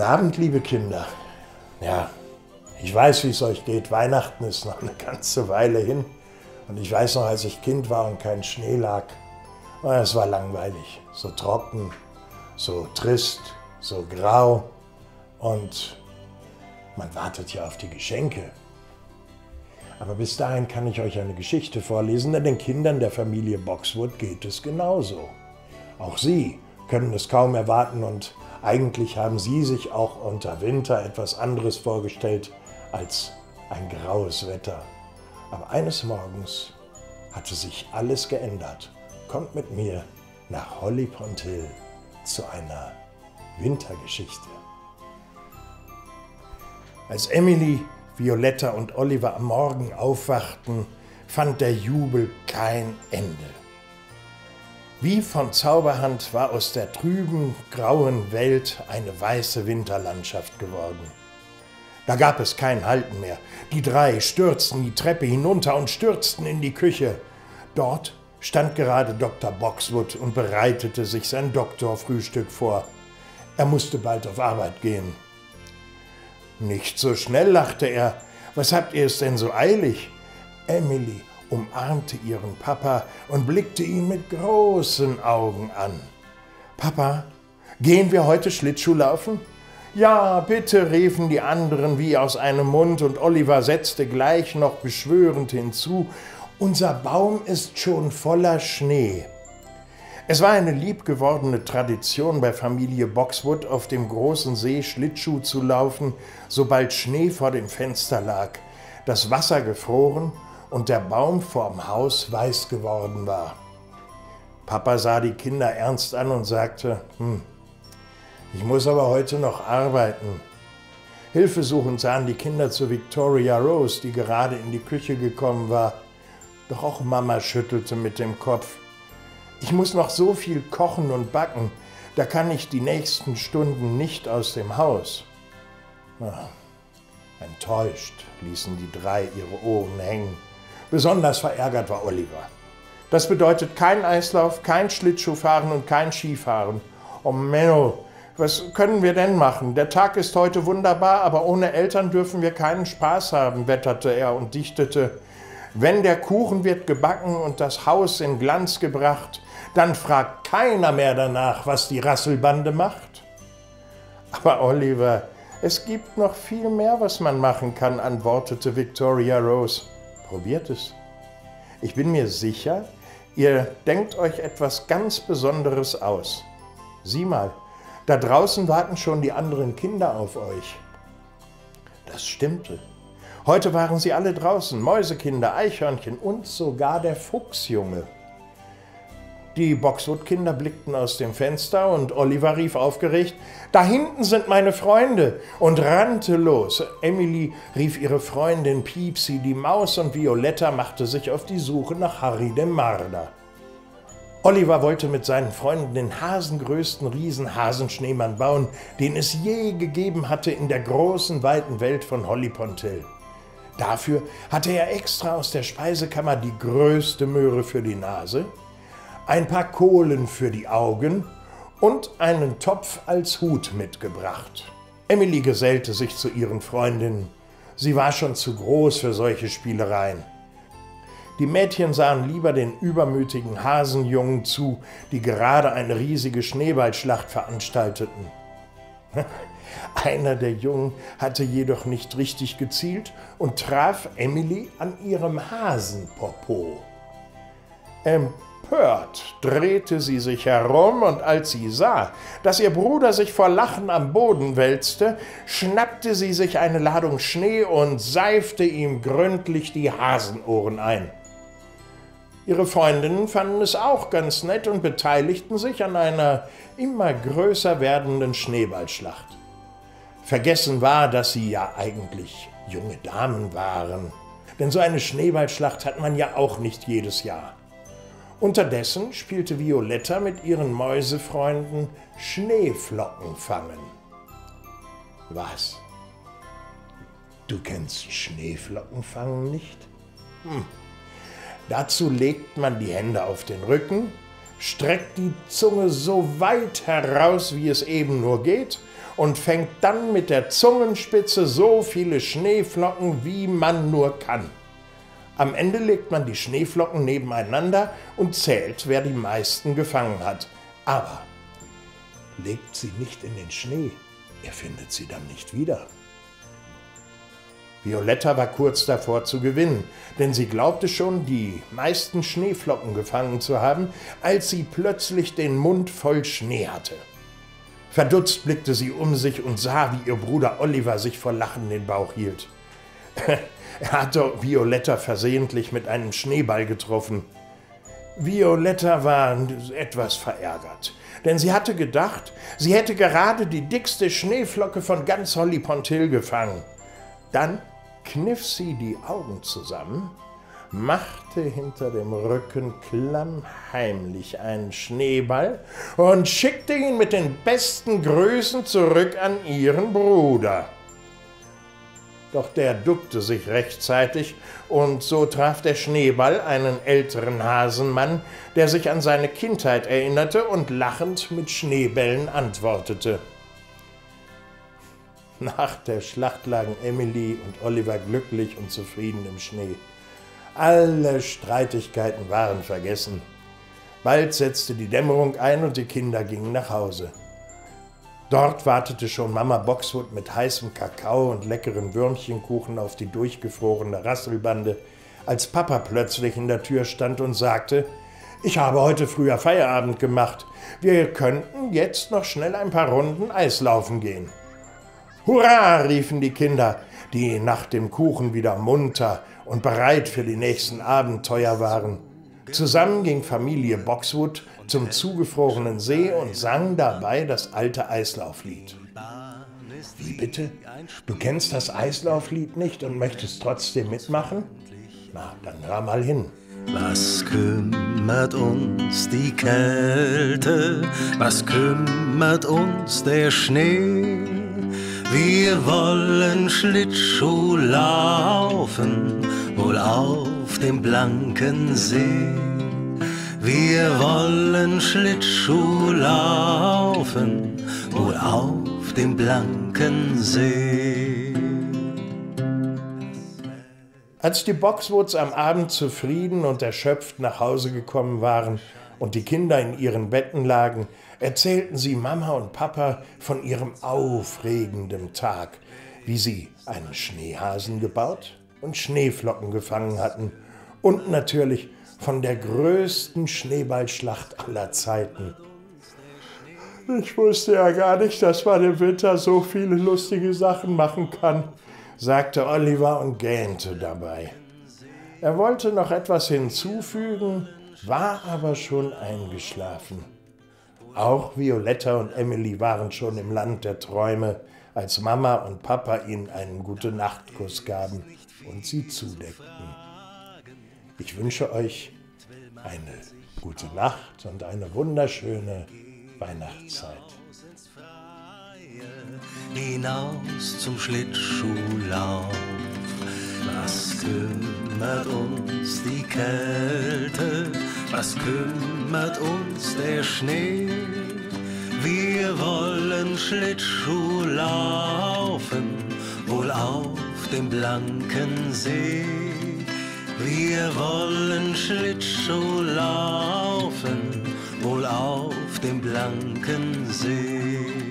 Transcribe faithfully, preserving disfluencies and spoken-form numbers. Guten Abend, liebe Kinder. Ja, ich weiß, wie es euch geht. Weihnachten ist noch eine ganze Weile hin. Und ich weiß noch, als ich Kind war und kein Schnee lag, es war langweilig. So trocken, so trist, so grau. Und man wartet ja auf die Geschenke. Aber bis dahin kann ich euch eine Geschichte vorlesen, denn den Kindern der Familie Boxwood geht es genauso. Auch sie können es kaum erwarten und eigentlich haben sie sich auch unter Winter etwas anderes vorgestellt als ein graues Wetter. Aber eines Morgens hatte sich alles geändert. Kommt mit mir nach Holly Pond Hill zu einer Wintergeschichte. Als Emily, Violetta und Oliver am Morgen aufwachten, fand der Jubel kein Ende. Wie von Zauberhand war aus der trüben, grauen Welt eine weiße Winterlandschaft geworden. Da gab es kein Halten mehr. Die drei stürzten die Treppe hinunter und stürzten in die Küche. Dort stand gerade Doktor Boxwood und bereitete sich sein Doktorfrühstück vor. Er musste bald auf Arbeit gehen. Nicht so schnell, lachte er. Was habt ihr es denn so eilig? Emily umarmte ihren Papa und blickte ihn mit großen Augen an. Papa, gehen wir heute Schlittschuh laufen? Ja, bitte, riefen die anderen wie aus einem Mund und Oliver setzte gleich noch beschwörend hinzu, unser Baum ist schon voller Schnee. Es war eine liebgewordene Tradition bei Familie Boxwood, auf dem großen See Schlittschuh zu laufen, sobald Schnee vor dem Fenster lag, das Wasser gefroren und der Baum vorm Haus weiß geworden war. Papa sah die Kinder ernst an und sagte, hm, ich muss aber heute noch arbeiten. Hilfesuchend sahen die Kinder zu Victoria Rose, die gerade in die Küche gekommen war. Doch auch Mama schüttelte mit dem Kopf. Ich muss noch so viel kochen und backen, da kann ich die nächsten Stunden nicht aus dem Haus. Ach, enttäuscht ließen die drei ihre Ohren hängen. Besonders verärgert war Oliver. Das bedeutet kein Eislauf, kein Schlittschuhfahren und kein Skifahren. Oh Menno, was können wir denn machen? Der Tag ist heute wunderbar, aber ohne Eltern dürfen wir keinen Spaß haben, wetterte er und dichtete. Wenn der Kuchen wird gebacken und das Haus in Glanz gebracht, dann fragt keiner mehr danach, was die Rasselbande macht. Aber Oliver, es gibt noch viel mehr, was man machen kann, antwortete Victoria Rose. Probiert es. Ich bin mir sicher, ihr denkt euch etwas ganz Besonderes aus. Sieh mal, da draußen warten schon die anderen Kinder auf euch. Das stimmte. Heute waren sie alle draußen, Mäusekinder, Eichhörnchen und sogar der Fuchsjunge. Die Boxwood-Kinder blickten aus dem Fenster und Oliver rief aufgeregt, »Da hinten sind meine Freunde!« und rannte los. Emily rief ihre Freundin Piepsi, die Maus, und Violetta machte sich auf die Suche nach Harry, dem Marder. Oliver wollte mit seinen Freunden den hasengrößten Riesenhasenschneemann bauen, den es je gegeben hatte in der großen, weiten Welt von Holly Pond Hill. Dafür hatte er extra aus der Speisekammer die größte Möhre für die Nase, ein paar Kohlen für die Augen und einen Topf als Hut mitgebracht. Emily gesellte sich zu ihren Freundinnen. Sie war schon zu groß für solche Spielereien. Die Mädchen sahen lieber den übermütigen Hasenjungen zu, die gerade eine riesige Schneeballschlacht veranstalteten. Einer der Jungen hatte jedoch nicht richtig gezielt und traf Emily an ihrem Hasenpopo. Ähm, Empört drehte sie sich herum und als sie sah, dass ihr Bruder sich vor Lachen am Boden wälzte, schnappte sie sich eine Ladung Schnee und seifte ihm gründlich die Hasenohren ein. Ihre Freundinnen fanden es auch ganz nett und beteiligten sich an einer immer größer werdenden Schneeballschlacht. Vergessen war, dass sie ja eigentlich junge Damen waren, denn so eine Schneeballschlacht hat man ja auch nicht jedes Jahr. Unterdessen spielte Violetta mit ihren Mäusefreunden Schneeflocken fangen. Was? Du kennst Schneeflocken fangen nicht? Hm. Dazu legt man die Hände auf den Rücken, streckt die Zunge so weit heraus, wie es eben nur geht, und fängt dann mit der Zungenspitze so viele Schneeflocken, wie man nur kann. Am Ende legt man die Schneeflocken nebeneinander und zählt, wer die meisten gefangen hat. Aber legt sie nicht in den Schnee, er findet sie dann nicht wieder. Violetta war kurz davor zu gewinnen, denn sie glaubte schon, die meisten Schneeflocken gefangen zu haben, als sie plötzlich den Mund voll Schnee hatte. Verdutzt blickte sie um sich und sah, wie ihr Bruder Oliver sich vor Lachen den Bauch hielt. Er hatte Violetta versehentlich mit einem Schneeball getroffen. Violetta war etwas verärgert, denn sie hatte gedacht, sie hätte gerade die dickste Schneeflocke von ganz Holly Pond Hill gefangen. Dann kniff sie die Augen zusammen, machte hinter dem Rücken klammheimlich einen Schneeball und schickte ihn mit den besten Grüßen zurück an ihren Bruder. Doch der duckte sich rechtzeitig, und so traf der Schneeball einen älteren Hasenmann, der sich an seine Kindheit erinnerte und lachend mit Schneebällen antwortete. Nach der Schlacht lagen Emily und Oliver glücklich und zufrieden im Schnee. Alle Streitigkeiten waren vergessen. Bald setzte die Dämmerung ein und die Kinder gingen nach Hause. Dort wartete schon Mama Boxwood mit heißem Kakao und leckeren Würmchenkuchen auf die durchgefrorene Rasselbande, als Papa plötzlich in der Tür stand und sagte, »Ich habe heute früher Feierabend gemacht. Wir könnten jetzt noch schnell ein paar Runden Eislaufen gehen.« »Hurra!« riefen die Kinder, die nach dem Kuchen wieder munter und bereit für die nächsten Abenteuer waren. Zusammen ging Familie Boxwood zum zugefrorenen See und sang dabei das alte Eislauflied. »Wie bitte? Du kennst das Eislauflied nicht und möchtest trotzdem mitmachen? Na, dann hör mal hin.« Was kümmert uns die Kälte? Was kümmert uns der Schnee? Wir wollen Schlittschuh laufen, wohl auf dem blanken See. Wir wollen Schlittschuh laufen, wohl auf dem blanken See. Als die Boxwoods am Abend zufrieden und erschöpft nach Hause gekommen waren und die Kinder in ihren Betten lagen, erzählten sie Mama und Papa von ihrem aufregenden Tag, wie sie einen Schneehasen gebaut und Schneeflocken gefangen hatten und natürlich von der größten Schneeballschlacht aller Zeiten. Ich wusste ja gar nicht, dass man im Winter so viele lustige Sachen machen kann, sagte Oliver und gähnte dabei. Er wollte noch etwas hinzufügen, war aber schon eingeschlafen. Auch Violetta und Emily waren schon im Land der Träume, als Mama und Papa ihnen einen Gute-Nacht-Kuss gaben und sie zudeckten. Ich wünsche euch eine gute Nacht und eine wunderschöne Weihnachtszeit. Hinaus zum Schlittschuhlauf, was kümmert uns die Kälte? Was kümmert uns der Schnee? Wir wollen Schlittschuh laufen, wohl auf dem blanken See. Wir wollen Schlittschuh laufen, wohl auf dem blanken See.